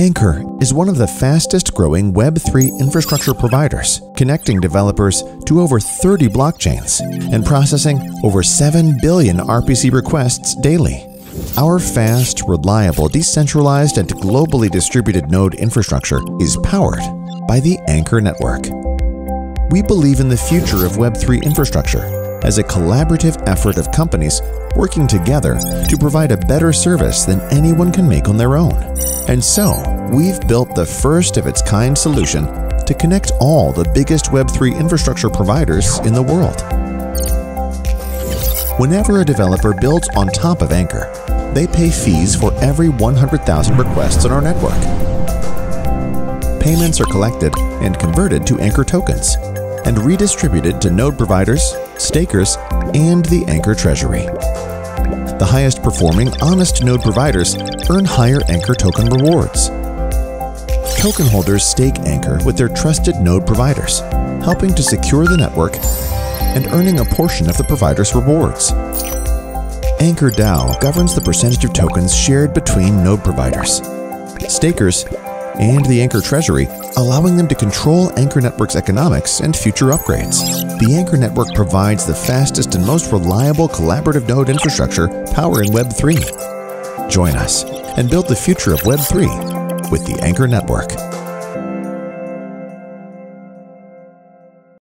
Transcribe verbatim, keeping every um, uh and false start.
Ankr is one of the fastest-growing web three infrastructure providers, connecting developers to over thirty blockchains and processing over seven billion R P C requests daily. Our fast, reliable, decentralized, and globally distributed node infrastructure is powered by the Ankr network. We believe in the future of web three infrastructure as a collaborative effort of companies working together to provide a better service than anyone can make on their own. And so, we've built the first-of-its-kind solution to connect all the biggest web three infrastructure providers in the world. Whenever a developer builds on top of Ankr, they pay fees for every one hundred thousand requests on our network. Payments are collected and converted to Ankr tokens and redistributed to node providers, stakers, and the Ankr treasury. The highest-performing, honest node providers earn higher Ankr token rewards. Token holders stake Ankr with their trusted node providers, helping to secure the network and earning a portion of the provider's rewards. Ankr DAO governs the percentage of tokens shared between node providers, stakers, and the Ankr treasury, allowing them to control Ankr Network's economics and future upgrades. The Ankr Network provides the fastest and most reliable collaborative node infrastructure powering web three. Join us and build the future of web three with the Ankr Network.